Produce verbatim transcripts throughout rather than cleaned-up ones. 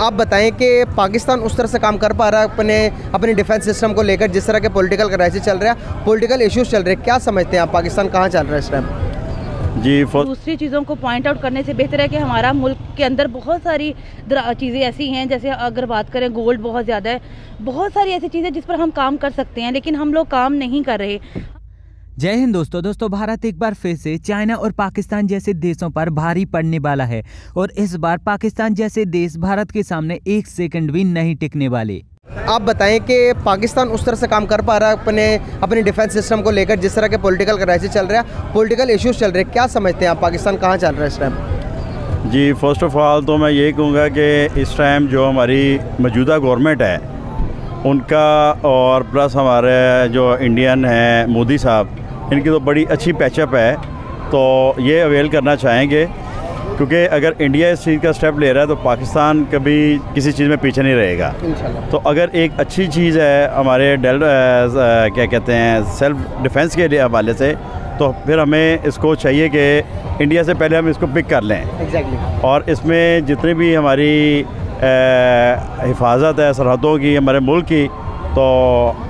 आप बताएं कि पाकिस्तान उस तरह से काम कर पा रहा है अपने अपने डिफेंस सिस्टम को लेकर, जिस तरह के पॉलिटिकल क्राइसिस चल रहा है, पॉलिटिकल इश्यूज चल रहे हैं, क्या समझते हैं आप पाकिस्तान कहाँ चल रहा है इस टाइम? जी, दूसरी चीज़ों को पॉइंट आउट करने से बेहतर है कि हमारा मुल्क के अंदर बहुत सारी चीज़ें ऐसी हैं, जैसे अगर बात करें गोल्ड बहुत ज़्यादा है, बहुत सारी ऐसी चीज़ें जिस पर हम काम कर सकते हैं, लेकिन हम लोग काम नहीं कर रहे। जय हिंद दोस्तों दोस्तों भारत एक बार फिर से चाइना और पाकिस्तान जैसे देशों पर भारी पड़ने वाला है और इस बार पाकिस्तान जैसे देश भारत के सामने एक सेकंड भी नहीं टिकने वाले। आप बताएं कि पाकिस्तान उस तरह से काम कर पा रहा है अपने अपने डिफेंस सिस्टम को लेकर, जिस तरह के पॉलिटिकल क्राइसिस चल रहा है, पॉलिटिकल इश्यूज चल रहे हैं, क्या समझते हैं आप पाकिस्तान कहाँ चल रहा है इस टाइम? जी, फर्स्ट ऑफ ऑल तो मैं ये कहूँगा कि इस टाइम जो हमारी मौजूदा गवर्नमेंट है उनका और प्लस हमारे जो इंडियन हैं मोदी साहब, इनकी तो बड़ी अच्छी पैचअप है, तो ये अवेल करना चाहेंगे क्योंकि अगर इंडिया इस चीज़ का स्टेप ले रहा है तो पाकिस्तान कभी किसी चीज़ में पीछे नहीं रहेगा। तो अगर एक अच्छी चीज़ है हमारे डेल क्या कहते हैं सेल्फ डिफेंस के हवाले से, तो फिर हमें इसको चाहिए कि इंडिया से पहले हम इसको पिक कर लें। exactly. और इसमें जितनी भी हमारी हिफाजत है सरहदों की हमारे मुल्क की, तो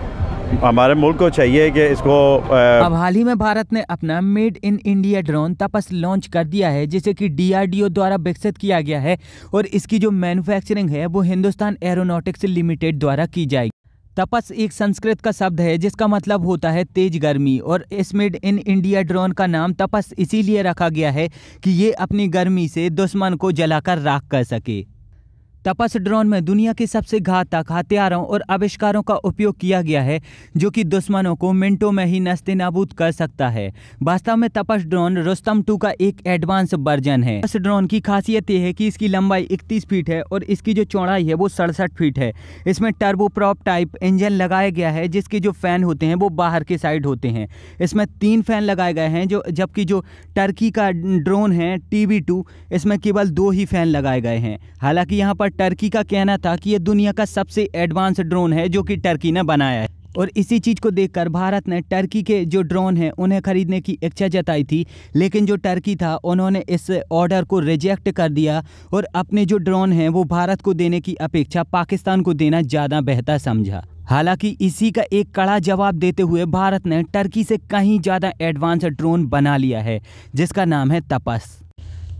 हमारे मुल्क को चाहिए कि इसको आ... अब हाल ही में भारत ने अपना made in India drone Tapas launch कर दिया है, जिसे कि डी आर डी ओ द्वारा विकसित किया गया है और इसकी जो मैन्युफैक्चरिंग है वो हिंदुस्तान एरोनॉटिक्स लिमिटेड द्वारा की जाएगी। तपस एक संस्कृत का शब्द है जिसका मतलब होता है तेज गर्मी और इस मेड इन इंडिया ड्रोन का नाम तपस इसीलिए रखा गया है कि ये अपनी गर्मी से दुश्मन को जलाकर राख कर सके। तपस ड्रोन में दुनिया के सबसे घातक हथियारों और आविष्कारों का उपयोग किया गया है जो कि दुश्मनों को मिनटों में ही नस्ते नाबूद कर सकता है। वास्तव में तपस ड्रोन रोस्तम टू का एक एडवांस वर्जन है। तपस ड्रोन की खासियत यह है कि इसकी लंबाई इकतीस फीट है और इसकी जो चौड़ाई है वो सड़सठ फीट है। इसमें टर्बोप्रॉप टाइप इंजन लगाया गया है जिसके जो फैन होते हैं वो बाहर के साइड होते हैं। इसमें तीन फैन लगाए गए हैं, जो जबकि जो टर्की का ड्रोन है टी वी टू, इसमें केवल दो ही फैन लगाए गए हैं। हालांकि यहाँ पर टर्की का कहना था कि यह दुनिया का सबसे एडवांस ड्रोन है जो कि टर्की ने बनाया है और इसी चीज़ को देखकर भारत ने टर्की के जो ड्रोन हैं उन्हें खरीदने की इच्छा जताई थी, लेकिन जो टर्की था उन्होंने इस ऑर्डर को रिजेक्ट कर दिया और अपने जो ड्रोन हैं वो भारत को देने की अपेक्षा पाकिस्तान को देना ज़्यादा बेहतर समझा। हालांकि इसी का एक कड़ा जवाब देते हुए भारत ने टर्की से कहीं ज़्यादा एडवांस ड्रोन बना लिया है जिसका नाम है तपस।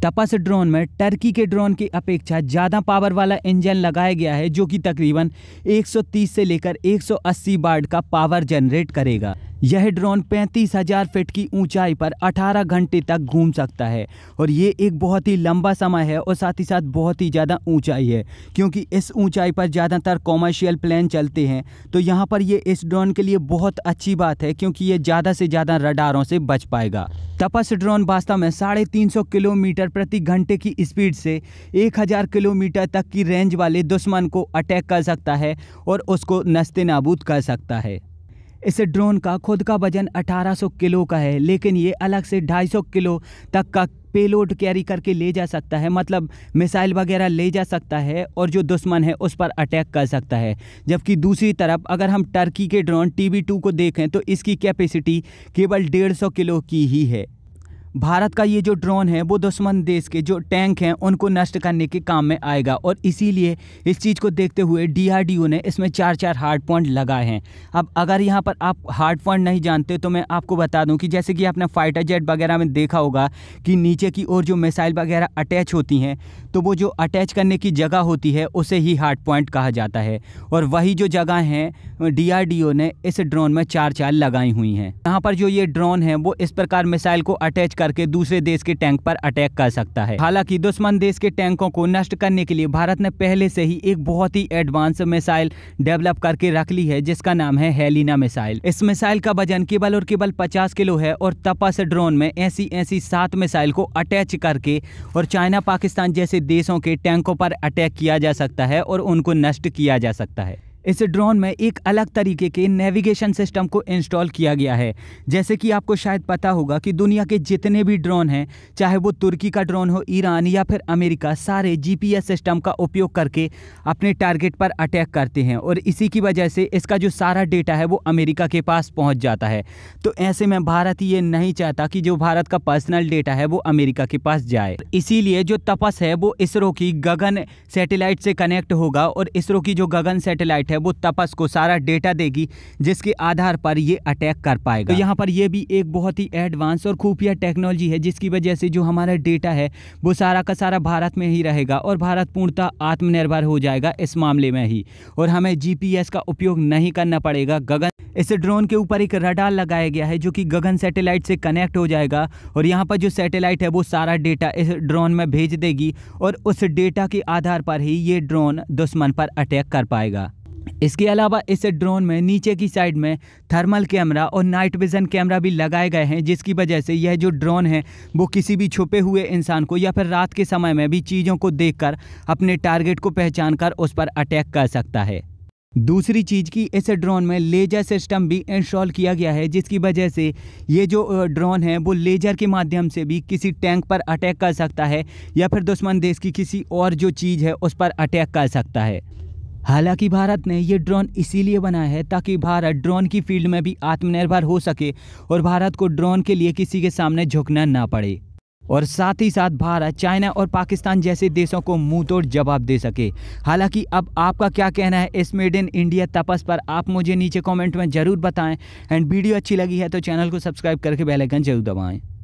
तपस ड्रोन में टर्की के ड्रोन की अपेक्षा ज़्यादा पावर वाला इंजन लगाया गया है जो कि तकरीबन एक सौ तीस से लेकर एक सौ अस्सी वाट का पावर जनरेट करेगा। यह ड्रोन पैंतीस हज़ार फीट की ऊंचाई पर अठारह घंटे तक घूम सकता है और ये एक बहुत ही लंबा समय है और साथ ही साथ बहुत ही ज़्यादा ऊंचाई है, क्योंकि इस ऊंचाई पर ज़्यादातर कॉमर्शियल प्लेन चलते हैं। तो यहाँ पर ये इस ड्रोन के लिए बहुत अच्छी बात है क्योंकि ये ज़्यादा से ज़्यादा रडारों से बच पाएगा। तपस ड्रोन वास्तव में साढ़े तीन सौ किलोमीटर प्रति घंटे की स्पीड से एक हज़ार किलोमीटर तक की रेंज वाले दुश्मन को अटैक कर सकता है और उसको नस्ते नाबूद कर सकता है। इस ड्रोन का खुद का वजन अठारह सौ किलो का है, लेकिन ये अलग से ढाई सौ किलो तक का पेलोड कैरी करके ले जा सकता है, मतलब मिसाइल वगैरह ले जा सकता है और जो दुश्मन है उस पर अटैक कर सकता है। जबकि दूसरी तरफ अगर हम टर्की के ड्रोन टी वी टू को देखें तो इसकी कैपेसिटी केवल डेढ़ सौ किलो की ही है। भारत का ये जो ड्रोन है वो दुश्मन देश के जो टैंक हैं उनको नष्ट करने के काम में आएगा और इसीलिए इस चीज़ को देखते हुए डी आर डी ओ ने इसमें चार चार हार्ड पॉइंट लगाए हैं। अब अगर यहाँ पर आप हार्ड पॉइंट नहीं जानते तो मैं आपको बता दूं कि जैसे कि आपने फाइटर जेट वगैरह में देखा होगा कि नीचे की ओर जो मिसाइल वगैरह अटैच होती हैं तो वो जो अटैच करने की जगह होती है उसे ही हार्ड पॉइंट कहा जाता है और वही जो जगह हैं डी आर डी ओ ने इस ड्रोन में चार चार लगाई हुई हैं। यहाँ पर जो ये ड्रोन है वो इस प्रकार मिसाइल को अटैच करके दूसरे देश के टैंक पर अटैक कर सकता है। हालांकि दुश्मन देश के टैंकों को नष्ट करने के लिए भारत ने पहले से ही एक बहुत ही एडवांस मिसाइल डेवलप करके रख ली है जिसका नाम है हेलिना मिसाइल। इस मिसाइल का वजन केवल और केवल पचास किलो है और तपस ड्रोन में ऐसी ऐसी सात मिसाइल को अटैच करके और चाइना पाकिस्तान जैसे देशों के टैंकों पर अटैक किया जा सकता है और उनको नष्ट किया जा सकता है। इस ड्रोन में एक अलग तरीके के नेविगेशन सिस्टम को इंस्टॉल किया गया है। जैसे कि आपको शायद पता होगा कि दुनिया के जितने भी ड्रोन हैं, चाहे वो तुर्की का ड्रोन हो, ईरान या फिर अमेरिका, सारे जीपीएस सिस्टम का उपयोग करके अपने टारगेट पर अटैक करते हैं और इसी की वजह से इसका जो सारा डेटा है वो अमेरिका के पास पहुंच जाता है। तो ऐसे में भारत ये नहीं चाहता कि जो भारत का पर्सनल डेटा है वो अमेरिका के पास जाए। इसीलिए जो तपस है वो इसरो की गगन सैटेलाइट से कनेक्ट होगा और इसरो की जो गगन सैटेलाइट है वो तपस को सारा डेटा देगी, जिसके आधार पर ये अटैक कर पाएगा। तो यहाँ पर यह भी एक बहुत ही एडवांस और खुफिया टेक्नोलॉजी है जिसकी वजह से जो हमारा डेटा है वो सारा का सारा भारत में ही रहेगा और भारत पूर्णतः आत्मनिर्भर हो जाएगा इस मामले में ही, और हमें जीपीएस का उपयोग नहीं करना पड़ेगा। गगन इस ड्रोन के ऊपर एक रडार लगाया गया है जो कि गगन सैटेलाइट से कनेक्ट हो जाएगा और यहाँ पर जो सैटेलाइट है वो सारा डेटा इस ड्रोन में भेज देगी और उस डेटा के आधार पर ही ये ड्रोन दुश्मन पर अटैक कर पाएगा। इसके अलावा इस ड्रोन में नीचे की साइड में थर्मल कैमरा और नाइट विज़न कैमरा भी लगाए गए हैं, जिसकी वजह से यह जो ड्रोन है वो किसी भी छुपे हुए इंसान को या फिर रात के समय में भी चीज़ों को देखकर अपने टारगेट को पहचान कर उस पर अटैक कर सकता है। दूसरी चीज़ की इस ड्रोन में लेजर सिस्टम भी इंस्टॉल किया गया है, जिसकी वजह से ये जो ड्रोन है वो लेजर के माध्यम से भी किसी टैंक पर अटैक कर सकता है या फिर दुश्मन देश की किसी और जो चीज़ है उस पर अटैक कर सकता है। हालांकि भारत ने ये ड्रोन इसीलिए बनाया है ताकि भारत ड्रोन की फील्ड में भी आत्मनिर्भर हो सके और भारत को ड्रोन के लिए किसी के सामने झुकना ना पड़े, और साथ ही साथ भारत चाइना और पाकिस्तान जैसे देशों को मुंह तोड़ जवाब दे सके। हालांकि अब आपका क्या कहना है इस मेड इन इंडिया तपस पर, आप मुझे नीचे कमेंट में ज़रूर बताएं। एंड वीडियो अच्छी लगी है तो चैनल को सब्सक्राइब करके बेल आइकन जरूर दबाएं।